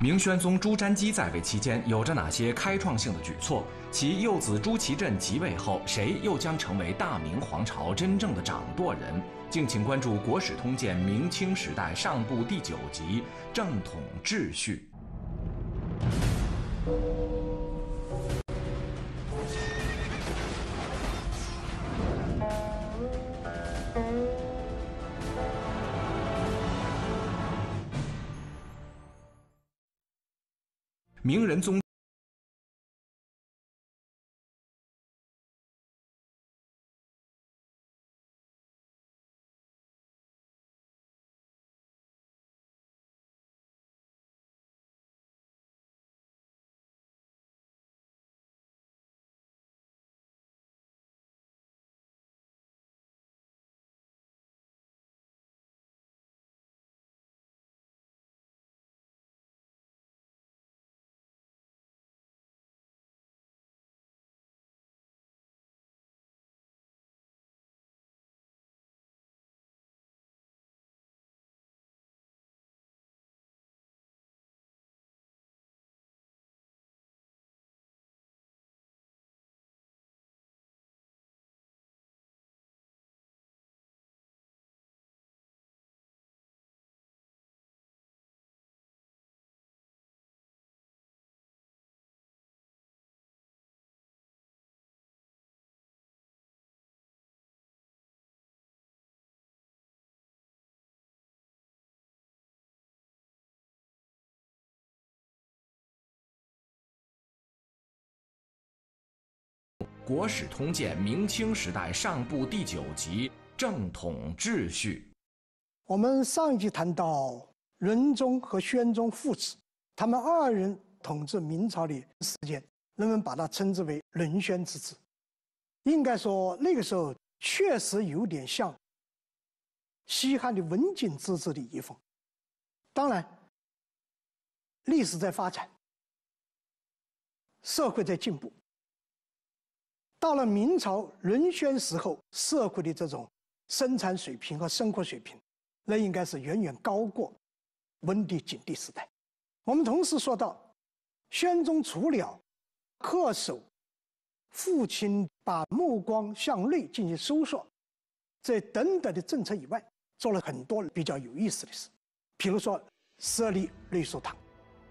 明宣宗朱瞻基在位期间有着哪些开创性的举措？其幼子朱祁镇即位后，谁又将成为大明皇朝真正的掌舵人？敬请关注《国史通鉴》明清时代上部第9集《正统秩序》。明仁宗《国史通鉴》明清时代上部第9集《正统秩序》。我们上一集谈到仁宗和宣宗父子，他们二人统治明朝的时间，人们把它称之为仁宣之治。应该说，那个时候确实有点像西汉的文景之治的遗风。当然，历史在发展，社会在进步。到了明朝仁宣时候，社会的这种生产水平和生活水平，那应该是远远高过文帝、景帝时代。我们同时说到，宣宗除了恪守父亲把目光向内进行收缩这等等的政策以外，做了很多比较有意思的事，比如说设立内书堂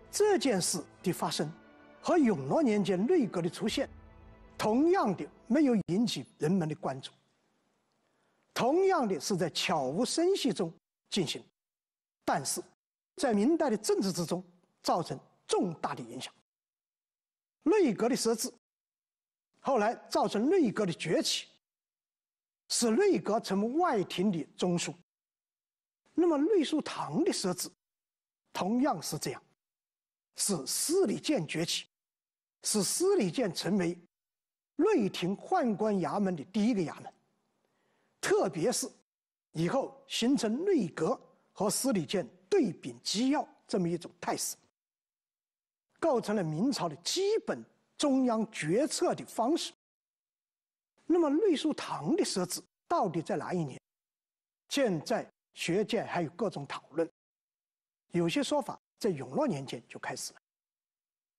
这件事的发生，和永乐年间内阁的出现。同样的，没有引起人们的关注。同样的，是在悄无声息中进行，但是，在明代的政治之中造成重大的影响。内阁的设置，后来造成内阁的崛起，使内阁成为外廷的中枢。那么，内书堂的设置，同样是这样，使司礼监崛起，使司礼监成为内廷宦官衙门的第一个衙门，特别是以后形成内阁和司礼监对秉机要这么一种态势，构成了明朝的基本中央决策的方式。那么内书堂的设置到底在哪一年？现在学界还有各种讨论，有些说法在永乐年间就开始了，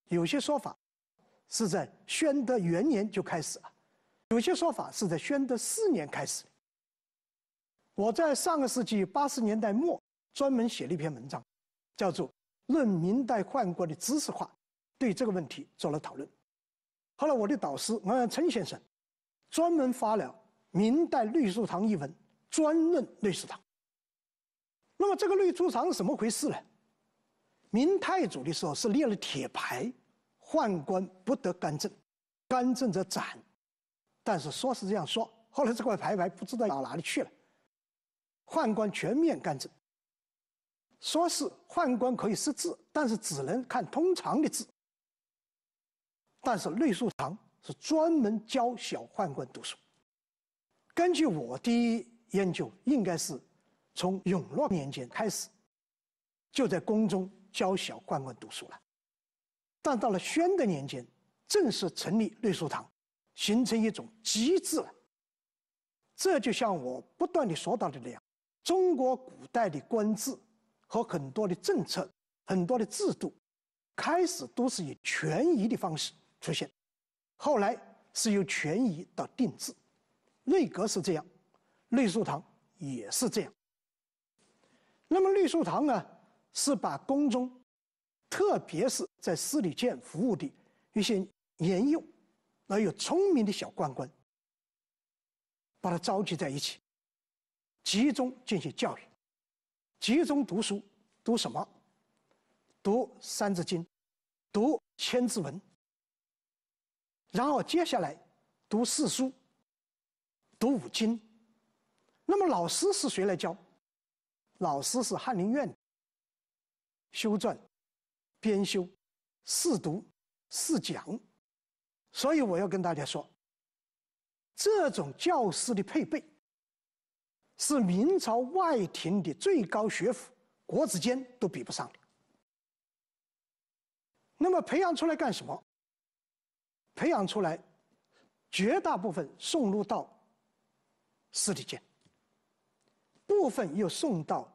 有些说法是在宣德元年就开始了，有些说法是在宣德4年开始。我在上个世纪80年代末专门写了一篇文章，叫做《论明代宦官的知识化》，对这个问题做了讨论。后来我的导师王阳琛先生专门发了《明代内书堂》一文，专论内书堂。那么这个内书堂是什么回事呢？明太祖的时候是列了铁牌，宦官不得干政，干政者斩。但是说是这样说，后来这块牌不知道到哪里去了。宦官全面干政，说是宦官可以识字，但是只能看通常的字。但是内书堂是专门教小宦官读书。根据我的研究，应该是从永乐年间开始，就在宫中教小宦官读书了。但到了宣德年间，正式成立内书堂，形成一种机制了，这就像我不断地说到的那样，中国古代的官制和很多的政策、很多的制度，开始都是以权宜的方式出现，后来是由权宜到定制。内阁是这样，绿树堂也是这样。那么绿树堂呢，是把宫中，特别是在司礼监服务的一些年幼而又聪明的小官官，把他召集在一起，集中进行教育，集中读书，读什么？读《三字经》，读《千字文》，然后接下来读四书，读五经。那么老师是谁来教？老师是翰林院修撰、编修、试读、试讲。所以我要跟大家说，这种教师的配备是明朝外廷的最高学府国子监都比不上的。那么培养出来干什么？培养出来绝大部分送入到司礼监，部分又送到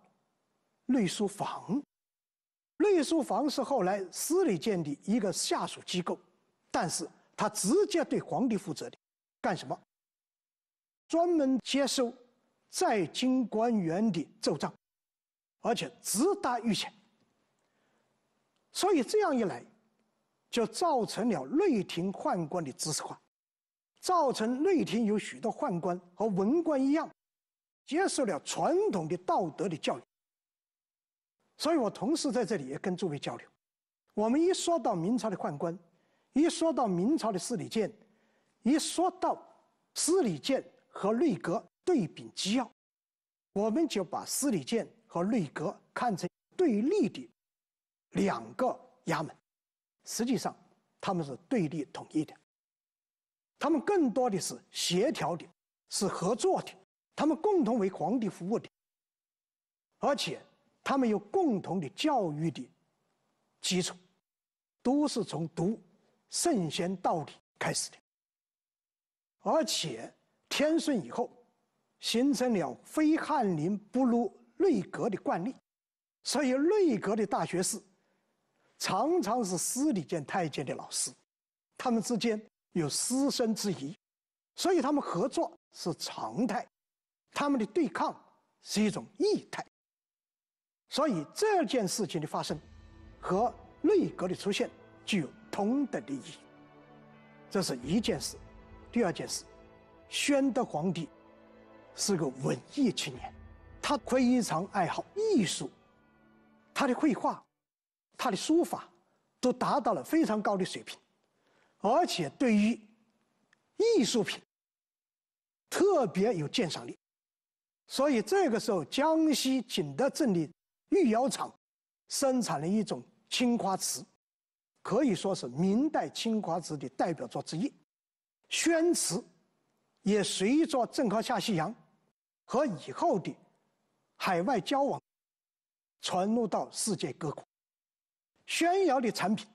律书房。律书房是后来司礼监的一个下属机构，但是他直接对皇帝负责的。干什么？专门接收在京官员的奏章，而且直达御前。所以这样一来，就造成了内廷宦官的知识化，造成内廷有许多宦官和文官一样，接受了传统的道德的教育。所以我同时在这里也跟诸位交流，我们一说到明朝的宦官，一说到明朝的司礼监，一说到司礼监和内阁对比纪要，我们就把司礼监和内阁看成对立的两个衙门，实际上他们是对立统一的，他们更多的是协调的，是合作的，他们共同为皇帝服务的，而且他们有共同的教育的基础，都是从读圣贤道理开始的。而且天顺以后形成了非翰林不入内阁的惯例，所以内阁的大学士常常是司礼监太监的老师，他们之间有师生之谊，所以他们合作是常态，他们的对抗是一种异态。所以这件事情的发生和内阁的出现具有同等的意义。这是一件事。第二件事，宣德皇帝是个文艺青年，他非常爱好艺术，他的绘画、他的书法都达到了非常高的水平，而且对于艺术品特别有鉴赏力。所以这个时候，江西景德镇的御窑厂生产了一种青花瓷，可以说是明代青花瓷的代表作之一。宣瓷也随着郑和下西洋和以后的海外交往传入到世界各国，宣窑的产品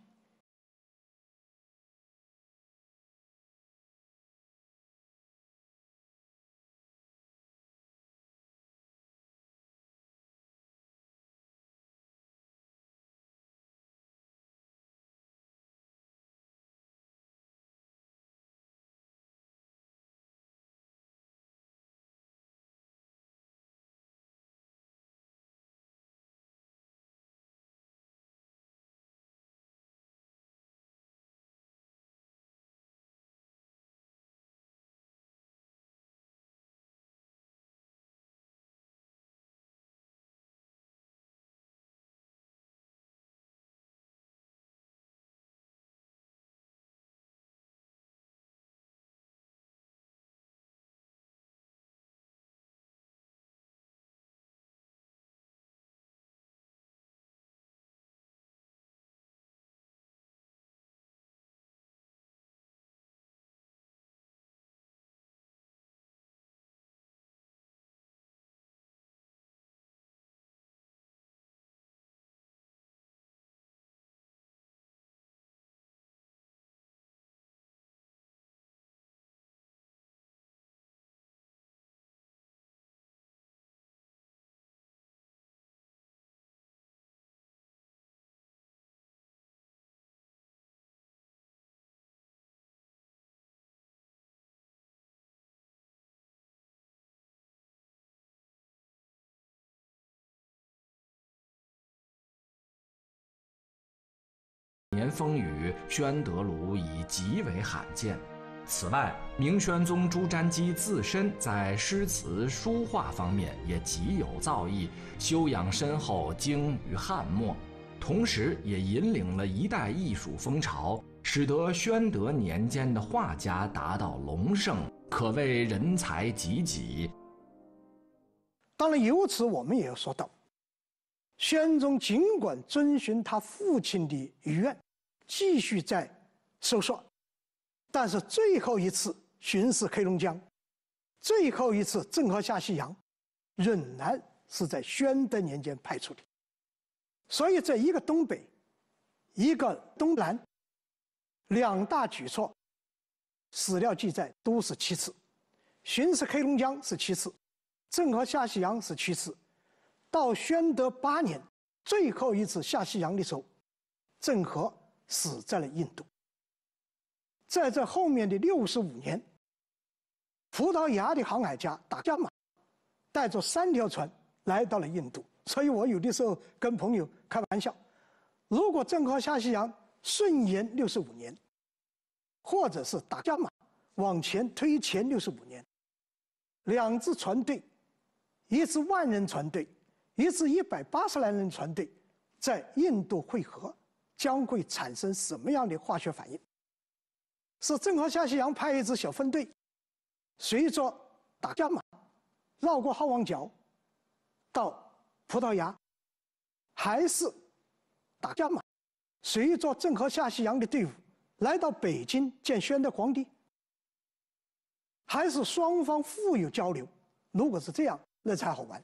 年风雨宣德炉已极为罕见。此外，明宣宗朱瞻基自身在诗词书画方面也极有造诣，修养深厚，精于汉墨，同时也引领了一代艺术风潮，使得宣德年间的画家达到隆盛，可谓人才济济。当然，由此我们也要说到。 宣宗尽管遵循他父亲的遗愿，继续在收缩，但是最后一次巡视黑龙江，最后一次郑和下西洋，仍然是在宣德年间派出的。所以，这一个东北，一个东南，两大举措，史料记载都是其次，巡视黑龙江是其次，郑和下西洋是其次。 到宣德8年，最后一次下西洋的时候，郑和死在了印度。在这后面的65年，葡萄牙的航海家达伽马带着3条船来到了印度。所以我有的时候跟朋友开玩笑，如果郑和下西洋顺延65年，或者是达伽马往前推前65年，两支船队，一支10000人船队。 一支180来人船队在印度汇合，将会产生什么样的化学反应？是郑和下西洋派一支小分队，随着达伽马绕过好望角到葡萄牙，还是达伽马随着郑和下西洋的队伍来到北京见宣德皇帝？还是双方互有交流？如果是这样，那才好玩。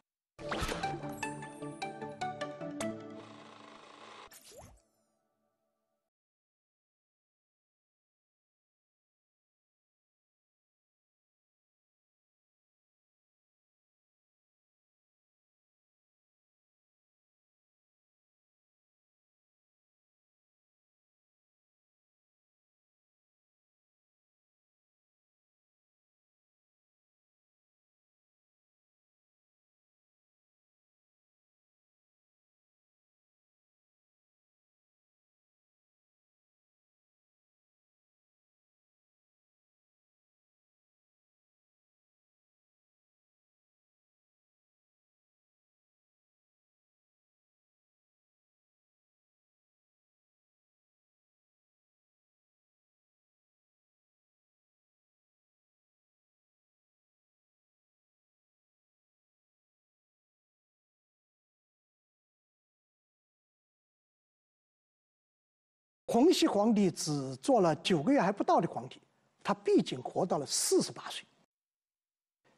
洪熙皇帝只做了9个月还不到的皇帝，他毕竟活到了48岁。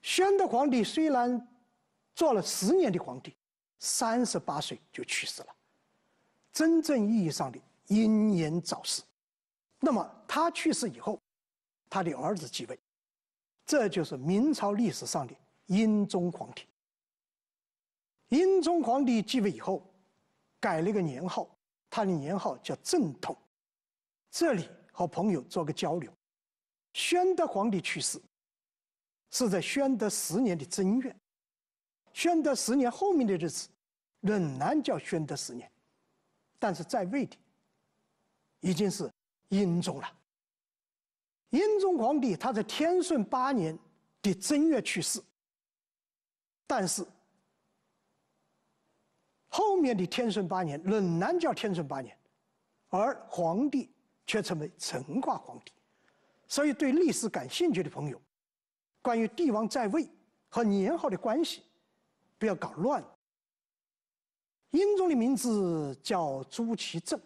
宣德皇帝虽然做了10年的皇帝，38岁就去世了，真正意义上的英年早逝。那么他去世以后，他的儿子继位，这就是明朝历史上的英宗皇帝。英宗皇帝继位以后，改了一个年号，他的年号叫正统。 这里和朋友做个交流。宣德皇帝去世是在宣德10年的正月，宣德10年后面的日子仍然叫宣德10年，但是在位的已经是英宗了。英宗皇帝他在天顺8年的正月去世，但是后面的天顺8年仍然叫天顺8年，而皇帝。 却成为成化皇帝，所以对历史感兴趣的朋友，关于帝王在位和年号的关系，不要搞乱了。英宗的名字叫朱祁镇，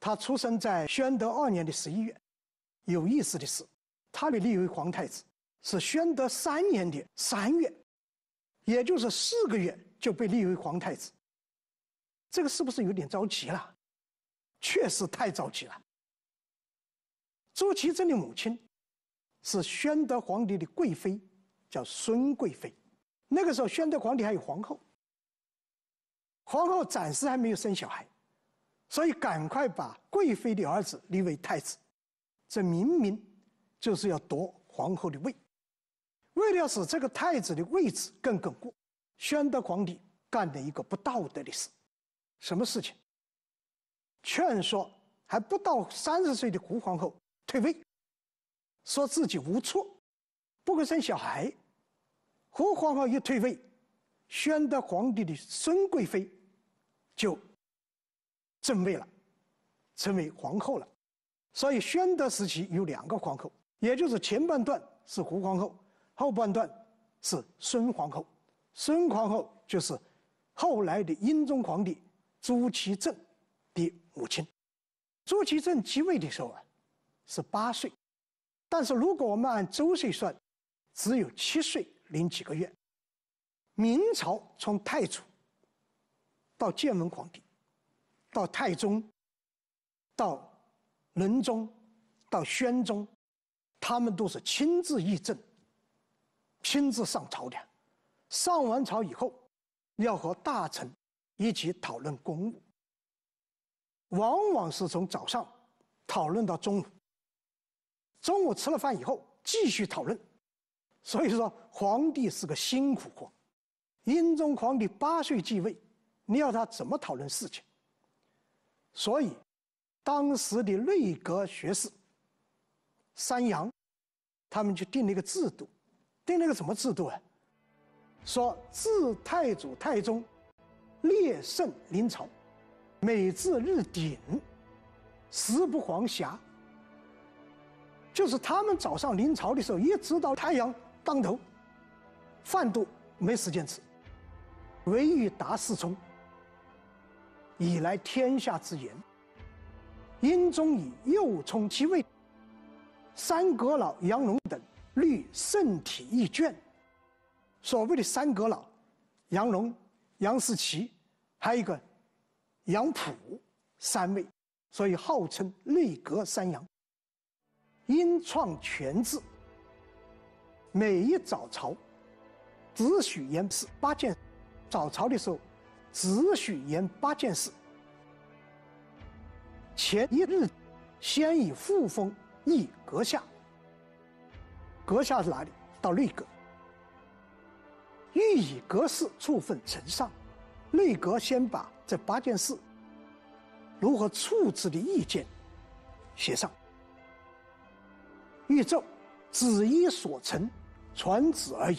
他出生在宣德2年的11月。有意思的是，他被立为皇太子是宣德3年的3月，也就是4个月就被立为皇太子。这个是不是有点着急了？确实太着急了。 朱祁镇的母亲是宣德皇帝的贵妃，叫孙贵妃。那个时候，宣德皇帝还有皇后，皇后暂时还没有生小孩，所以赶快把贵妃的儿子立为太子。这明明就是要夺皇后的位。为了要使这个太子的位置更巩固，宣德皇帝干了一个不道德的事。什么事情？劝说还不到30岁的胡皇后退位，说自己无错，不会生小孩。胡皇后一退位，宣德皇帝的孙贵妃就正位了，成为皇后了。所以宣德时期有两个皇后，也就是前半段是胡皇后，后半段是孙皇后。孙皇后就是后来的英宗皇帝朱祁镇的母亲。 朱祁镇即位的时候啊，是8岁，但是如果我们按周岁算，只有7岁0几个月。明朝从太祖到建文皇帝，到太宗，到仁宗，到宣宗，他们都是亲自议政，亲自上朝的。上完朝以后，要和大臣一起讨论公务。 往往是从早上讨论到中午，中午吃了饭以后继续讨论，所以说皇帝是个辛苦活。英宗皇帝8岁继位，你要他怎么讨论事情？所以，当时的内阁学士山羊，他们就定了一个制度，定了个什么制度啊？说自太祖、太宗列圣临朝。 每至日鼎，食不黄暇。就是他们早上临朝的时候，一直到太阳当头，饭都没时间吃。唯欲达事冲，以来天下之言。英宗以右冲其位，三阁老杨龙等律圣体一卷。所谓的三阁老，杨龙、杨士奇，还有一个。 杨溥3位，所以号称内阁三杨。因创权制，每一早朝只许言事8件，早朝的时候只许言8件事。前一日先以复封谥阁下，阁下是哪里？到内阁，欲以阁事处分呈上。 内阁先把这8件事如何处置的意见写上，御奏只依所承，传旨而已。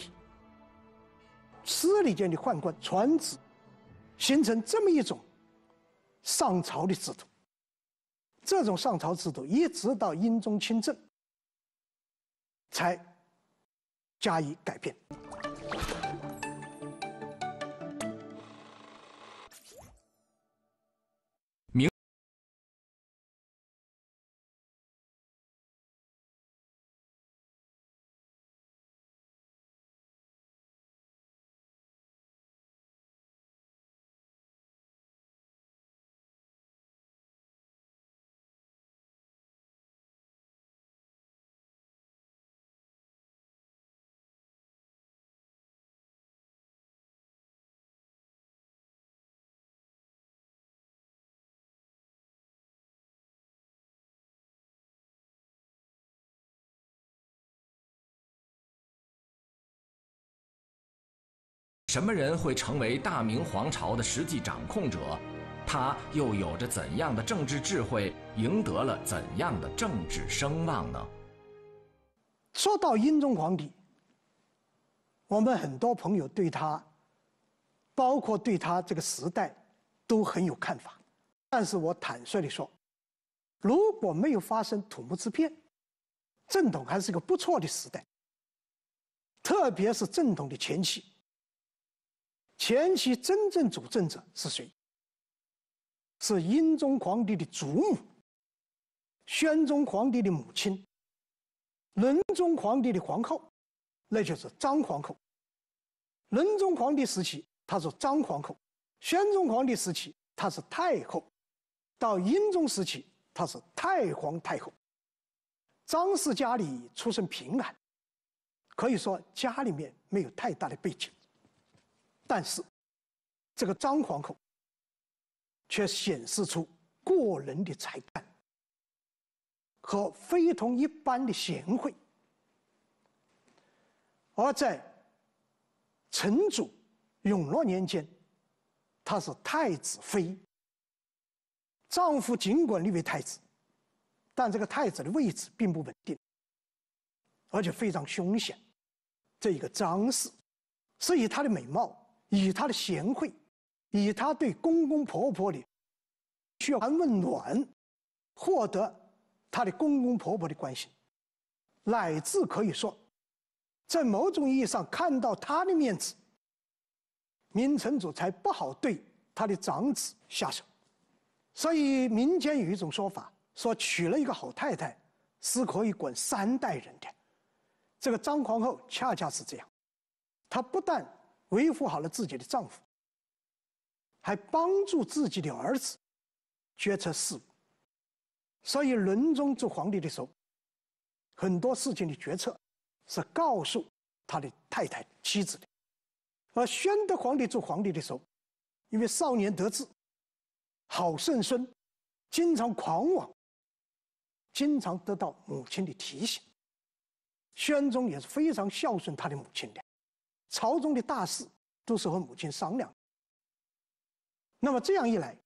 司礼监的宦官传旨，形成这么一种上朝的制度。这种上朝制度一直到英宗亲政才加以改变。 什么人会成为大明皇朝的实际掌控者？他又有着怎样的政治智慧，赢得了怎样的政治声望呢？说到英宗皇帝，我们很多朋友对他，包括对他这个时代，都很有看法。但是我坦率地说，如果没有发生土木之变，正统还是个不错的时代，特别是正统的前期。 前期真正主政者是谁？是英宗皇帝的祖母、宣宗皇帝的母亲、仁宗皇帝的皇后，那就是张皇后。仁宗皇帝时期，她是张皇后；宣宗皇帝时期，她是太后；到英宗时期，她是太皇太后。张氏家里出身贫寒，可以说家里面没有太大的背景。 但是，这个张皇后却显示出过人的才干和非同一般的贤惠。而在成祖永乐年间，她是太子妃，丈夫尽管立为太子，但这个太子的位置并不稳定，而且非常凶险。这一个张氏是以她的美貌，以她的贤惠，以她对公公婆婆的嘘寒问暖，获得她的公公婆婆的关心，乃至可以说，在某种意义上看到她的面子，明成祖才不好对他的长子下手。所以民间有一种说法，说娶了一个好太太是可以滚3代人的。这个张皇后恰恰是这样，她不但维护好了自己的丈夫，还帮助自己的儿子决策事务。所以仁宗做皇帝的时候，很多事情的决策是告诉他的太太、妻子的。而宣德皇帝做皇帝的时候，因为少年得志，好胜孙，经常狂妄，经常得到母亲的提醒。宣宗也是非常孝顺他的母亲的，朝中的大事都是和母亲商量。那么这样一来，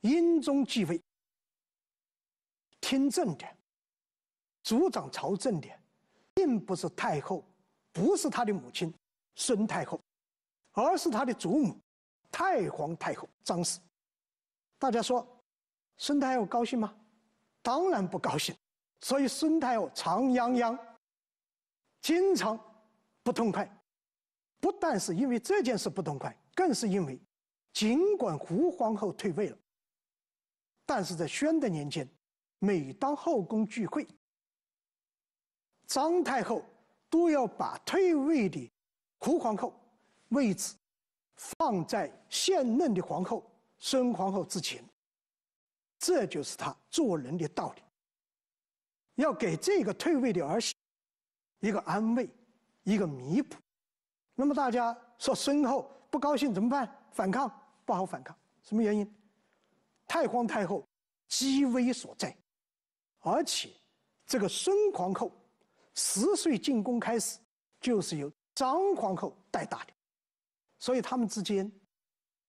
英宗继位，听政的、主掌朝政的，并不是太后，不是他的母亲孙太后，而是他的祖母太皇太后张氏。大家说孙太后高兴吗？当然不高兴。所以孙太后常泱泱，经常不痛快。不但是因为这件事不痛快，更是因为尽管胡皇后退位了，但是在宣德年间，每当后宫聚会，张太后都要把退位的胡皇后位置放在现任的皇后孙皇后之前，这就是他做人的道理，要给这个退位的儿媳一个安慰，一个弥补。那么大家说孙后不高兴怎么办？反抗？不好反抗。什么原因？太皇太后积威所在，而且这个孙皇后10岁进宫开始就是由张皇后带大的，所以他们之间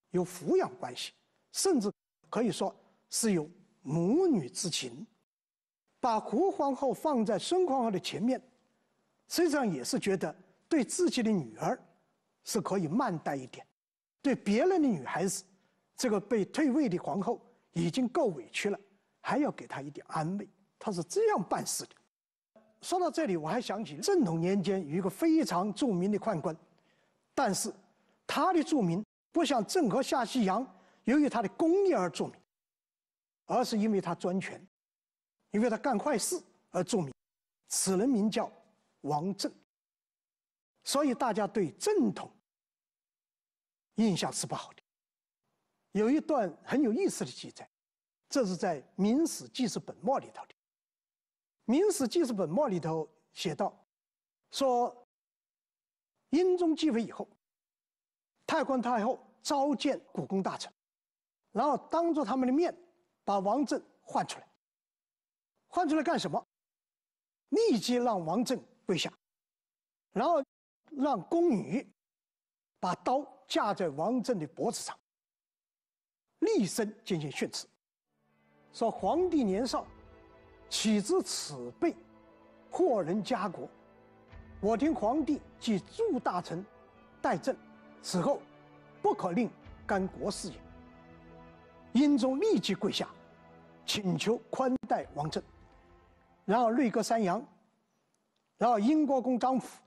有抚养关系，甚至可以说是有母女之情。把胡皇后放在孙皇后的前面，实际上也是觉得对自己的女儿是可以慢待一点，对别人的女孩子，这个被退位的皇后已经够委屈了，还要给她一点安慰，她是这样办事的。说到这里，我还想起正统年间有一个非常著名的宦官，但是他的著名不像郑和下西洋由于他的功业而著名，而是因为他专权，因为他干坏事而著名。此人名叫王振。所以大家对正统印象是不好的。有一段很有意思的记载，这是在《明史纪事本末》里头的。《明史纪事本末》里头写道，说英宗继位以后，太皇太后召见古肱大臣，然后当着他们的面把王振唤出来。唤出来干什么？立即让王振跪下，然后让宫女把刀架在王振的脖子上，厉声进行训斥，说皇帝年少，岂知此辈祸人家国，我听皇帝及诸大臣代朕，此后不可令干国事也。英宗立即跪下请求宽待王振，然后内阁三杨，然后英国公张辅，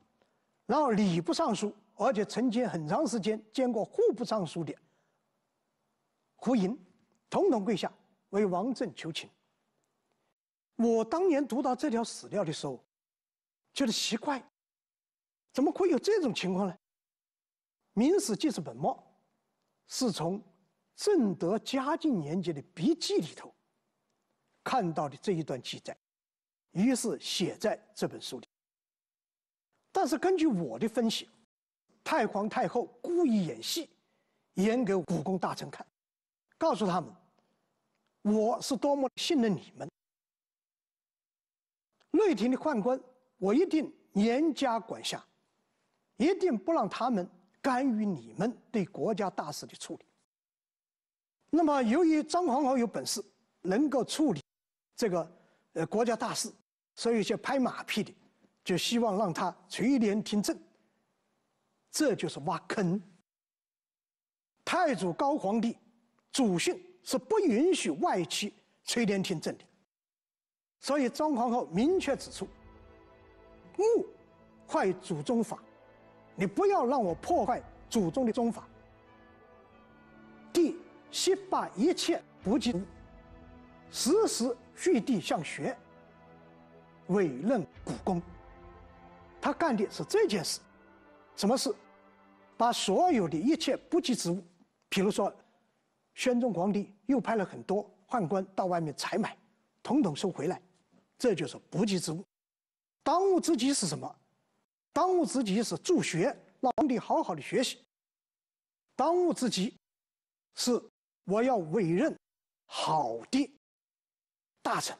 然后礼部尚书，而且曾经很长时间兼过户部尚书的胡寅，统统跪下为王振求情。我当年读到这条史料的时候，觉得奇怪，怎么会有这种情况呢？《明史纪事本末》是从正德嘉靖年间的笔记里头看到的这一段记载，于是写在这本书里。但是根据我的分析，太皇太后故意演戏，演给古肱大臣看，告诉他们我是多么信任你们，内廷的宦官我一定严加管辖，一定不让他们干预你们对国家大事的处理。那么由于张皇后有本事能够处理这个国家大事，所以就拍马屁的，就希望让他垂帘听政，这就是挖坑。太祖高皇帝祖训是不允许外戚垂帘听政的，所以张皇后明确指出：“勿坏祖宗法，你不要让我破坏祖宗的宗法。第悉罢一切不及，时时续地向学，委任古公。”他干的是这件事，什么事？把所有的一切不及之物，比如说，宣宗皇帝又派了很多宦官到外面采买，统统收回来，这就是不及之物。当务之急是什么？当务之急是助学，让皇帝好好的学习。当务之急是我要委任好的大臣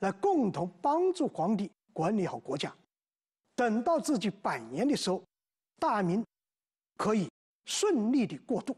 来共同帮助皇帝管理好国家。等到自己100年的时候，大明可以顺利的过渡。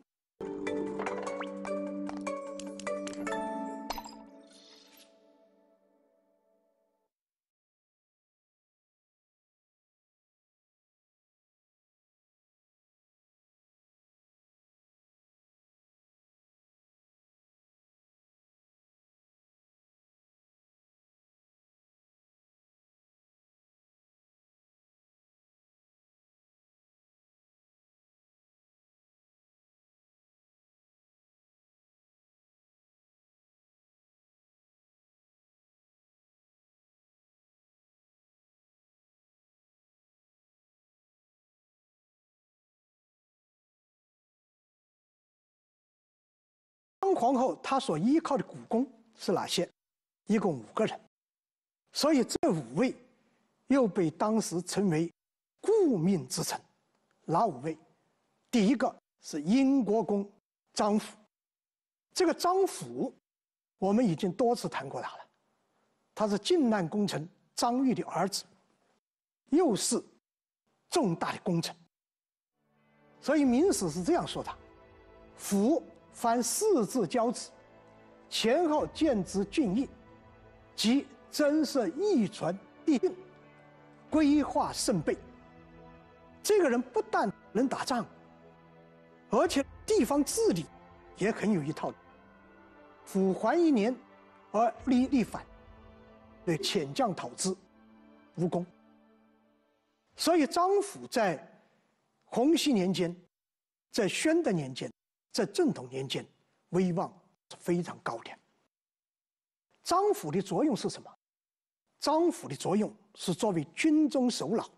皇后她所依靠的股肱是哪些？一共5个人，所以这5位又被当时称为顾命之臣。哪5位？第一个是英国公张辅，这个张辅我们已经多次谈过他了，他是靖难功臣张玉的儿子，又是重大的功臣，所以明史是这样说他：辅凡4字交子，前后见之俊逸，即真是一传帝运，规划甚备。这个人不但能打仗，而且地方治理也很有一套。辅还1年而力反，对遣将讨之，无功。所以张辅在洪熙年间，在宣德年间，在正统年间，威望是非常高的。张辅的作用是什么？张辅的作用是作为军中首脑，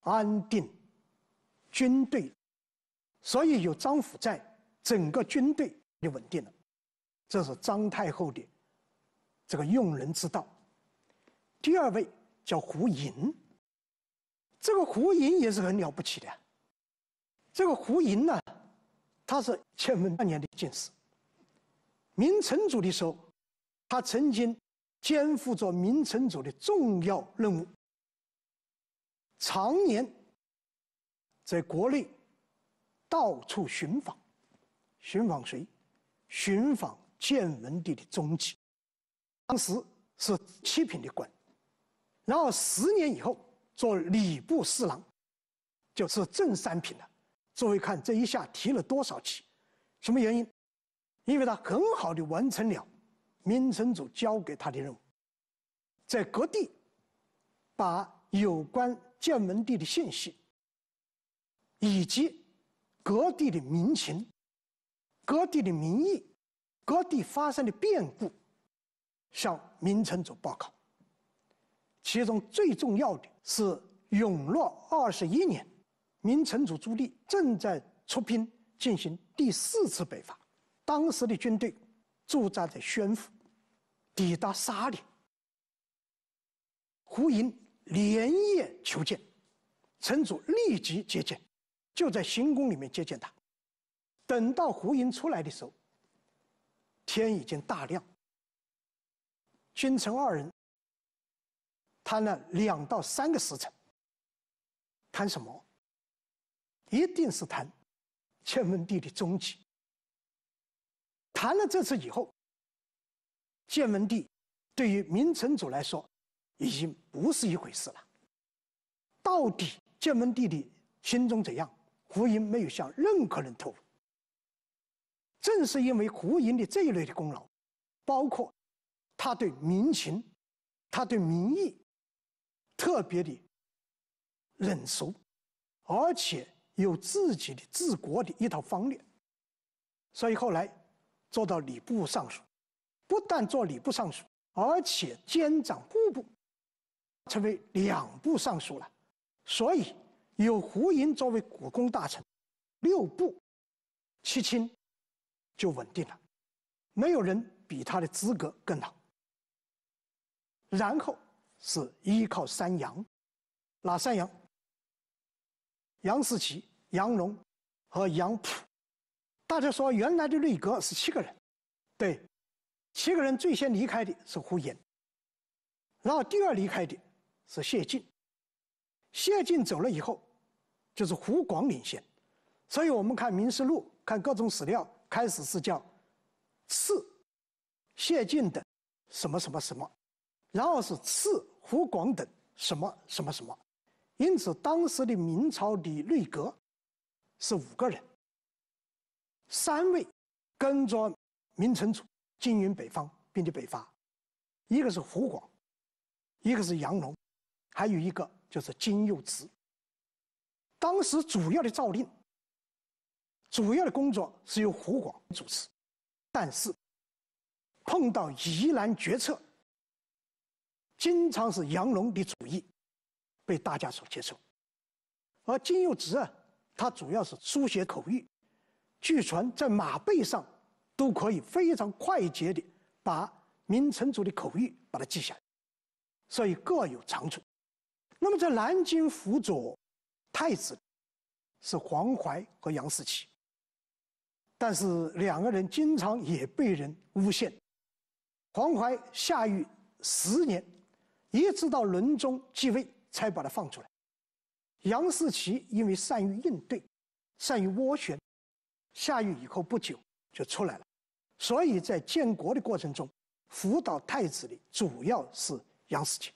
安定军队，所以有张辅在，整个军队就稳定了。这是张太后的这个用人之道。第2位叫胡寅，这个胡寅也是很了不起的。这个胡寅呢，他是1000多年的进士。明成祖的时候，他曾经肩负着明成祖的重要任务，常年在国内到处寻访。寻访谁？寻访建文帝的踪迹。当时是7品的官，然后10年以后做礼部侍郎，就是正3品了。诸位看，这一下提了多少级？什么原因？因为他很好的完成了明成祖交给他的任务，在各地把有关建文帝的信息，以及各地的民情、各地的民意、各地发生的变故，向明成祖报告。其中最重要的是永乐21年。明成祖朱棣正在出兵进行第4次北伐，当时的军队驻扎在宣府，抵达沙里。胡寅连夜求见，成祖立即接见，就在行宫里面接见他。等到胡寅出来的时候，天已经大亮。君臣2人谈了2到3个时辰，谈什么？一定是谈建文帝的踪迹。谈了这次以后，建文帝对于明成祖来说，已经不是一回事了。到底建文帝的心中怎样，胡寅没有向任何人透露。正是因为胡寅的这一类的功劳，包括他对民情、他对民意特别的冷熟，而且有自己的治国的一套方略，所以后来做到礼部尚书，不但做礼部尚书，而且兼掌户部，成为两部尚书了。所以有胡寅作为国公大臣，六部七卿就稳定了，没有人比他的资格更好。然后是依靠三杨，哪三杨？杨士奇、杨荣和杨溥。大家说原来的内阁是7个人，对，7个人最先离开的是胡寅，然后第二离开的是谢晋。谢晋走了以后，就是胡广领先。所以我们看《明实录》，看各种史料，开始是叫次谢晋等什么什么什么，然后是次胡广等什么什么什么。因此，当时的明朝的内阁是5个人，3位跟着明成祖经营北方，并且北伐，一个是胡广，一个是杨荣，还有一个就是金幼直。当时主要的诏令、主要的工作是由胡广主持，但是碰到疑难决策，经常是杨荣的主意被大家所接受，而金幼直啊，他主要是书写口谕，据传在马背上都可以非常快捷地把明成祖的口谕把它记下来，所以各有长处。那么在南京辅佐太子是黄淮和杨士奇，但是2个人经常也被人诬陷。黄淮下狱10年，一直到伦宗继位才把他放出来。杨士奇因为善于应对，善于斡旋，下狱以后不久就出来了。所以在建国的过程中，辅导太子的主要是杨士奇。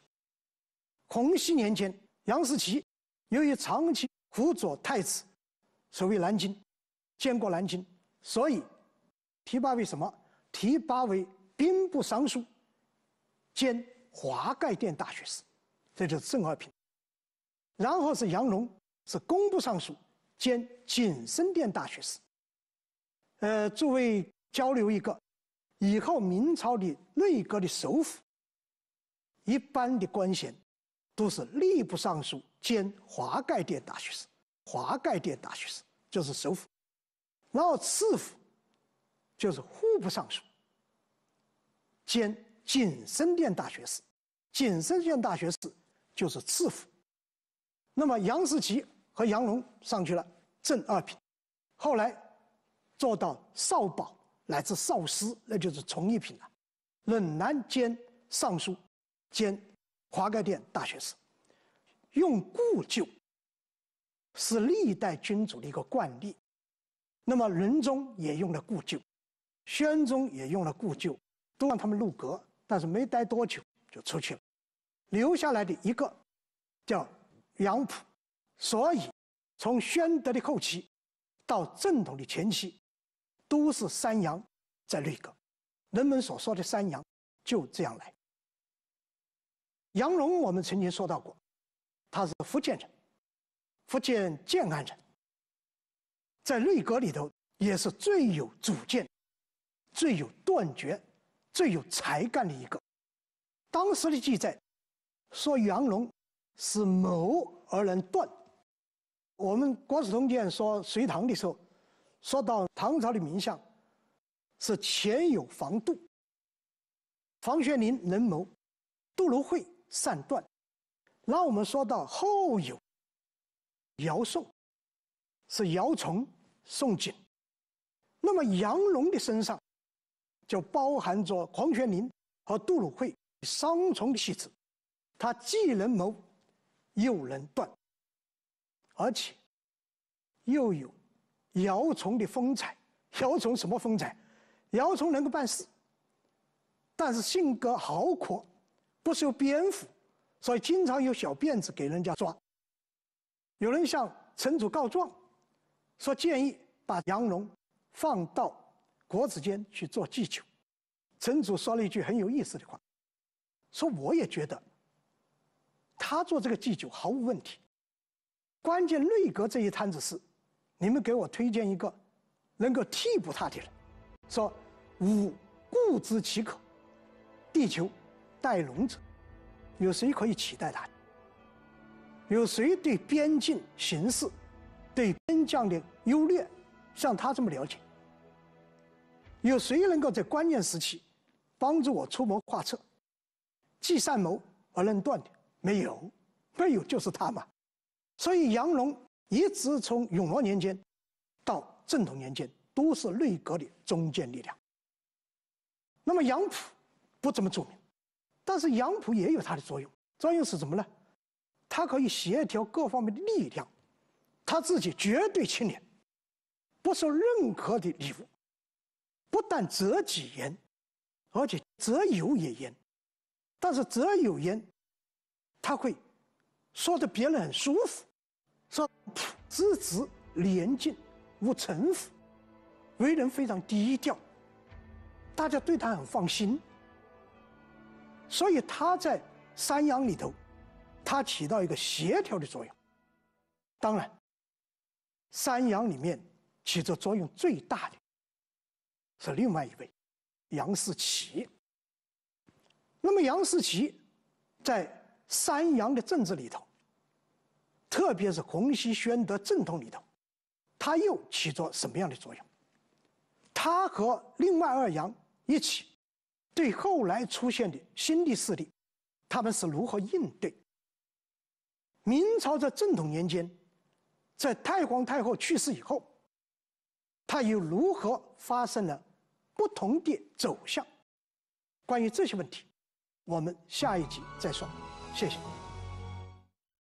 洪熙年间，杨士奇由于长期辅佐太子，所谓南京，建国南京，所以提拔为什么？提拔为兵部尚书兼华盖殿大学士，这就是正二品。然后是杨荣，是工部尚书兼景升殿大学士。诸位交流一个，以后明朝的内阁的首辅，一般的官衔都是吏部尚书兼华盖殿大学士。华盖殿大学士就是首辅，然后次辅就是户部尚书兼景升殿大学士。景升殿大学士就是次辅。那么杨士奇和杨荣上去了，正二品，后来做到少保乃至少司，那就是从一品了。冷南兼尚书兼华盖殿大学士，用故旧是历代君主的一个惯例。那么仁宗也用了故旧，宣宗也用了故旧，都让他们入阁，但是没待多久就出去了，留下来的一个叫杨溥。所以从宣德的后期到正统的前期，都是三杨在内阁。人们所说的三杨就这样来。杨荣我们曾经说到过，他是福建人，福建建安人，在内阁里头也是最有主见、最有断绝、最有才干的一个。当时的记载说杨荣是谋而能断。我们国史通鉴说隋唐的时候，说到唐朝的名相是前有房杜、房玄龄能谋，杜如晦善断。然后我们说到后有姚宋，是姚崇、宋璟。那么杨荣的身上就包含着黄玄龄和杜如晦双重的气质，他既能谋又能断，而且又有姚崇的风采。姚崇什么风采？姚崇能够办事，但是性格豪阔，不修边幅，所以经常有小辫子给人家抓。有人向城主告状，说建议把杨龙放到国子监去做祭酒。城主说了一句很有意思的话，说我也觉得他做这个祭酒毫无问题，关键内阁这一摊子事，你们给我推荐一个能够替补他的人。说吾固知其可，地球待龙者，有谁可以取代他？有谁对边境形势、对边疆的优劣像他这么了解？有谁能够在关键时期帮助我出谋划策、既善谋而论断的？没有，没有就是他嘛。所以杨龙一直从永乐年间到正统年间都是内阁的中坚力量。那么杨浦不怎么著名，但是杨浦也有它的作用。作用是什么呢？它可以协调各方面的力量，他自己绝对清廉，不受任何的礼物，不但择己严，而且择友也严。但是择友严，他会说得别人很舒服，说知直廉净，无城府，为人非常低调，大家对他很放心。所以他在三杨里头，他起到一个协调的作用。当然，三杨里面起着作用最大的是另外一位杨士奇。那么杨士奇在三杨的政治里头，特别是洪熙、宣德正统里头，他又起着什么样的作用？他和另外二杨一起，对后来出现的新的势力，他们是如何应对？明朝在正统年间，在太皇太后去世以后，他又如何发生了不同的走向？关于这些问题，我们下一集再说。谢谢。